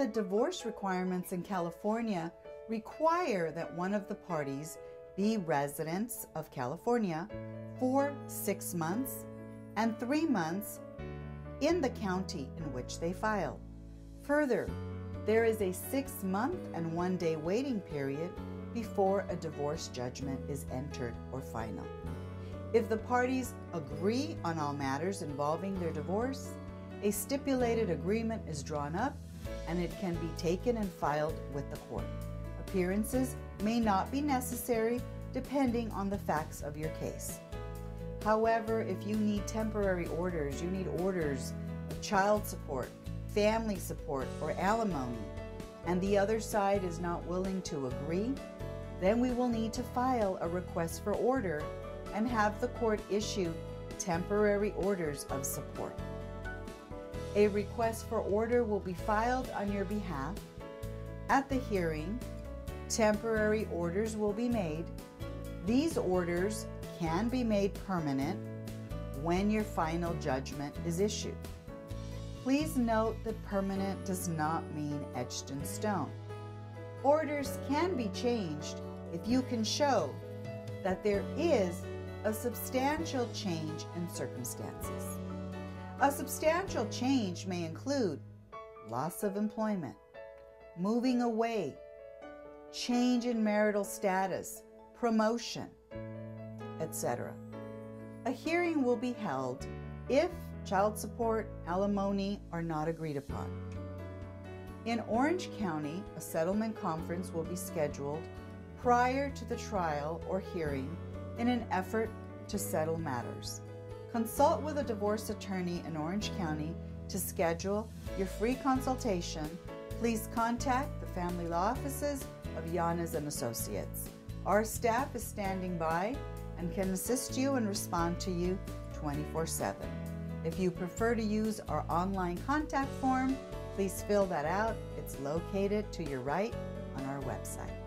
the divorce requirements in California require that one of the parties be residents of California for 6 months and 3 months in the county in which they filed. Further, there is a 6-month and 1-day waiting period before a divorce judgment is entered or final. If the parties agree on all matters involving their divorce, a stipulated agreement is drawn up and it can be taken and filed with the court. Appearances may not be necessary depending on the facts of your case. However, if you need temporary orders, you need orders of child support, family support, or alimony, and the other side is not willing to agree, then we will need to file a request for order and have the court issue temporary orders of support. A request for order will be filed on your behalf. At the hearing, temporary orders will be made. These orders can be made permanent when your final judgment is issued. Please note that permanent does not mean etched in stone. Orders can be changed if you can show that there is a substantial change in circumstances. A substantial change may include loss of employment, moving away, change in marital status, promotion, etc. A hearing will be held if child support, alimony are not agreed upon. In Orange County, a settlement conference will be scheduled prior to the trial or hearing in an effort to settle matters. Consult with a divorce attorney in Orange County to schedule your free consultation. Please contact the Family Law Offices of Yanez & Associates. Our staff is standing by and can assist you and respond to you 24/7. If you prefer to use our online contact form, please fill that out. It's located to your right on our website.